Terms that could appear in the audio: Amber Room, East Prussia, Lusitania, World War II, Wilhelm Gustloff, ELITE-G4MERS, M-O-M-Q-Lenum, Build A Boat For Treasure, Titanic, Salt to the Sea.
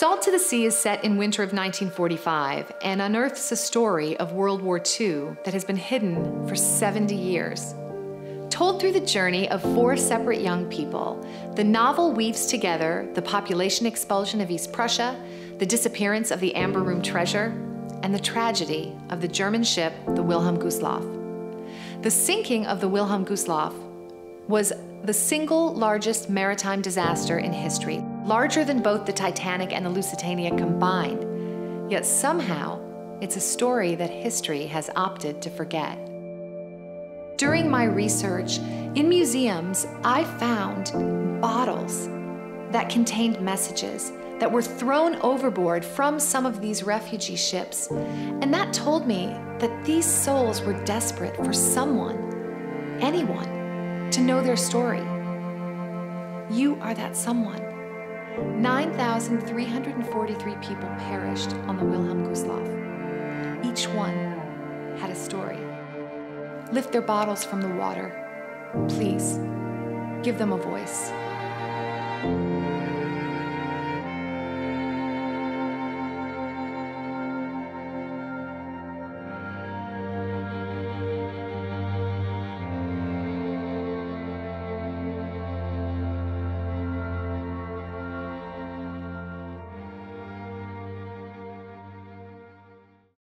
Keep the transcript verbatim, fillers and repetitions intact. Salt to the Sea is set in winter of nineteen forty-five and unearths a story of World War Two that has been hidden for seventy years. Told through the journey of four separate young people, the novel weaves together the population expulsion of East Prussia, the disappearance of the Amber Room treasure, and the tragedy of the German ship, the Wilhelm Gustloff. The sinking of the Wilhelm Gustloff was the single largest maritime disaster in history, larger than both the Titanic and the Lusitania combined. Yet somehow, it's a story that history has opted to forget. During my research, in museums, I found bottles that contained messages that were thrown overboard from some of these refugee ships. And that told me that these souls were desperate for someone, anyone, to know their story. You are that someone. nine thousand three hundred forty-three people perished on the Wilhelm Gustloff. Each one had a story. Lift their bottles from the water. Please, give them a voice.